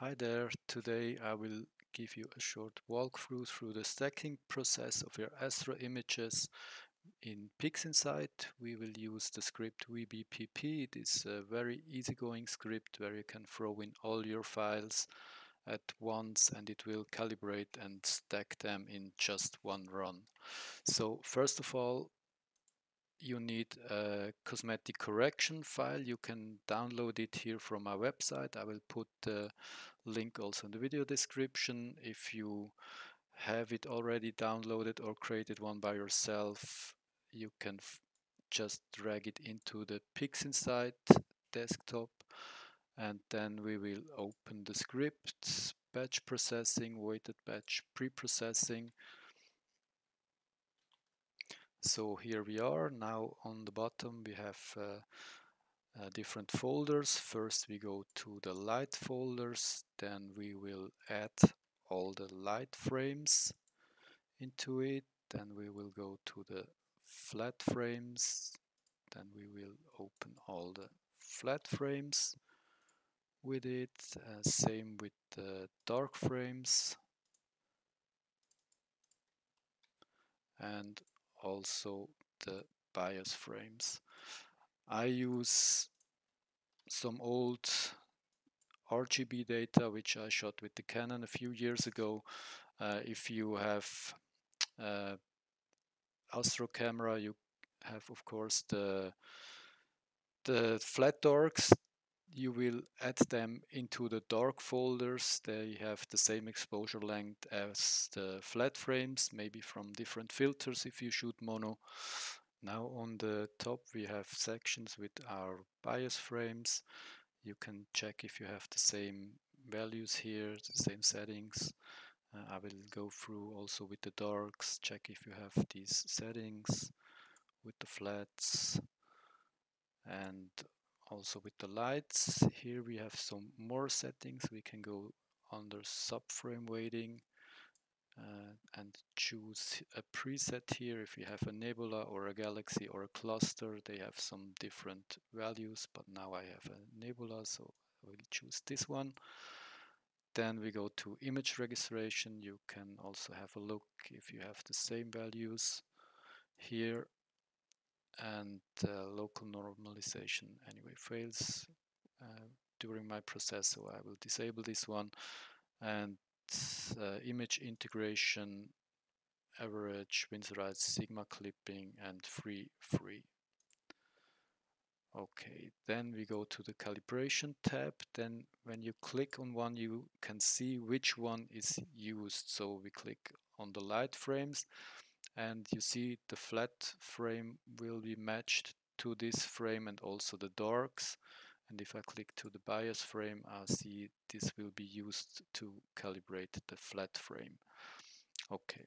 Hi there, today I will give you a short walkthrough through the stacking process of your Astro images in PixInsight. We will use the script WBPP. It is a very easygoing script where you can throw in all your files at once and it will calibrate and stack them in just one run. So first of all, you need a cosmetic correction file. You can download it here from our website. I will put the link also in the video description. If you have it already downloaded or created one by yourself, you can just drag it into the PixInsight desktop, and then we will open the scripts, batch processing, weighted batch pre-processing. So here we are. Now on the bottom we have different folders. First we go to the light folders, then we will add all the light frames into it, then we will go to the flat frames, then we will open all the flat frames with it, same with the dark frames, and also the bias frames. I use some old RGB data which I shot with the Canon a few years ago. If you have Astro camera, you have of course the flat darks. You will add them into the dark folders. They have the same exposure length as the flat frames, maybe from different filters if you shoot mono. Now on the top we have sections with our bias frames. You can check if you have the same values here, the same settings. I will go through also with the darks, check if you have these settings with the flats and also with the lights. Here we have some more settings. We can go under subframe weighting and choose a preset here. If you have a nebula or a galaxy or a cluster, they have some different values, but now I have a nebula, so I will choose this one. Then we go to image registration. You can also have a look if you have the same values here. And local normalization anyway fails during my process, so I will disable this one. And image integration, average, Winsorized, sigma clipping, and free. Okay, then we go to the calibration tab. Then when you click on one, you can see which one is used. So we click on the light frames, and you see the flat frame will be matched to this frame and also the darks. And if I click to the bias frame, I see this will be used to calibrate the flat frame. Okay,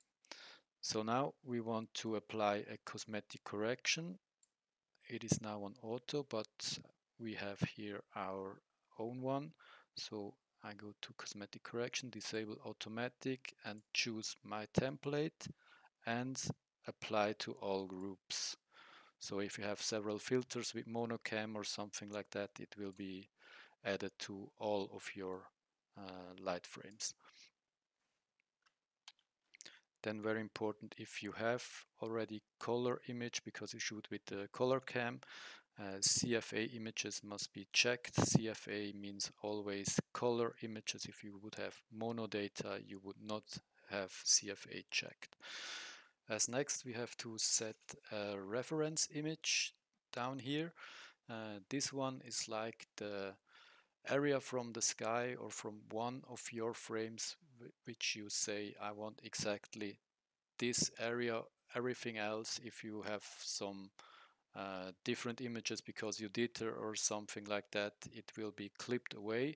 so now we want to apply a cosmetic correction. It is now on auto, but we have here our own one. So I go to cosmetic correction, disable automatic, and choose my template and apply to all groups. So if you have several filters with monocam or something like that, it will be added to all of your light frames. Then very important, if you have already color image because you shoot with the color cam, CFA images must be checked. CFA means always color images. If you would have mono data, you would not have CFA checked. As next we have to set a reference image down here. This one is like the area from the sky or from one of your frames which you say I want exactly this area. Everything else, if you have some different images because you did or something like that, it will be clipped away.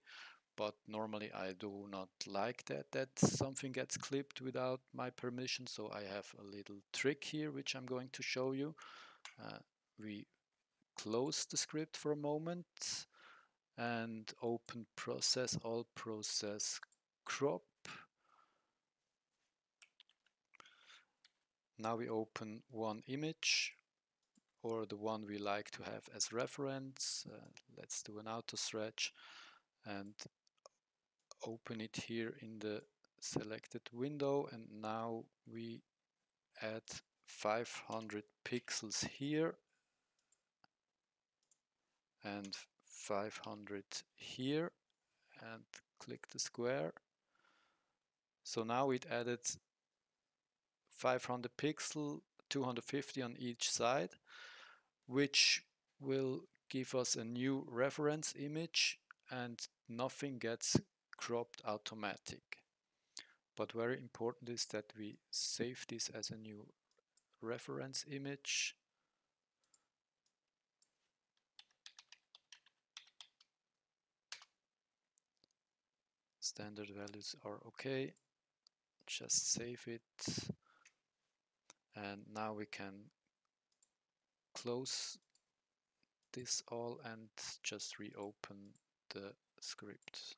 But normally I do not like that something gets clipped without my permission, so I have a little trick here which I'm going to show you. We close the script for a moment and open process, all process, crop. Now we open one image or the one we like to have as reference. Let's do an auto stretch and open it here in the selected window, and now we add 500 pixels here and 500 here, and click the square. So now it added 500 pixels, 250 on each side, which will give us a new reference image, and nothing gets cropped automatic. But very important is that we save this as a new reference image. Standard values are okay. Just save it, and now we can close this all and just reopen the script.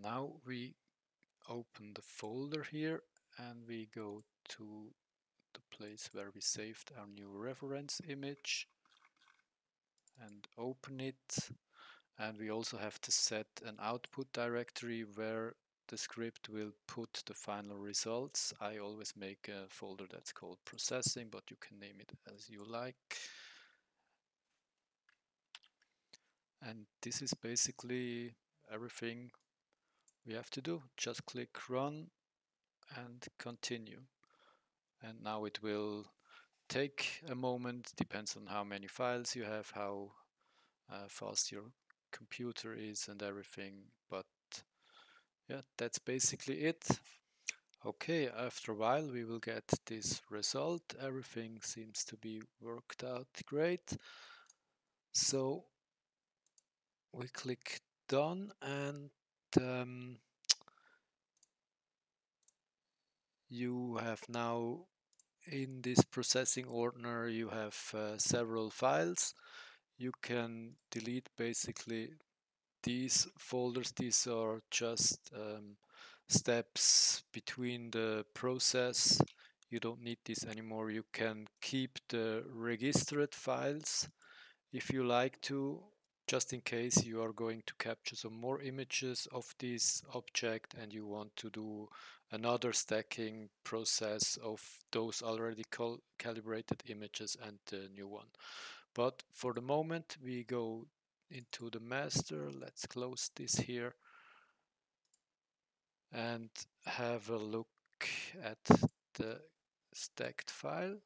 Now we open the folder here and we go to the place where we saved our new reference image and open it. And we also have to set an output directory where the script will put the final results. I always make a folder that's called processing, but you can name it as you like. And this is basically everything we have to do. Just click run and continue. And now it will take a moment, depends on how many files you have, how fast your computer is and everything. But yeah, that's basically it. Okay, after a while we will get this result. Everything seems to be worked out great. So we click done, and you have now in this processing ordner you have several files. You can delete basically these folders. These are just steps between the process. You don't need this anymore. You can keep the registered files if you like to, just in case you are going to capture some more images of this object and you want to do another stacking process of those already calibrated images and the new one. But for the moment we go into the master. Let's close this here and have a look at the stacked file.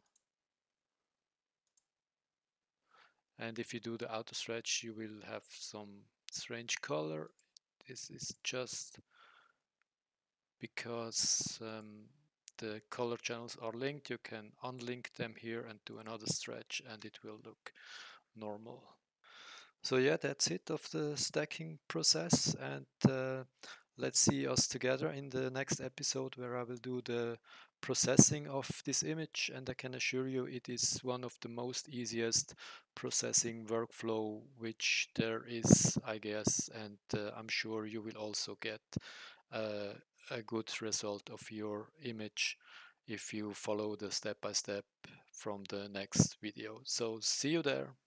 And if you do the auto stretch, you will have some strange color. This is just because the color channels are linked. You can unlink them here and do another stretch, and it will look normal. So yeah, that's it of the stacking process, and let's see us together in the next episode where I will do the processing of this image, and I can assure you it is one of the most easiest processing workflow which there is, I guess, and I'm sure you will also get a good result of your image if you follow the step-by-step from the next video. So see you there!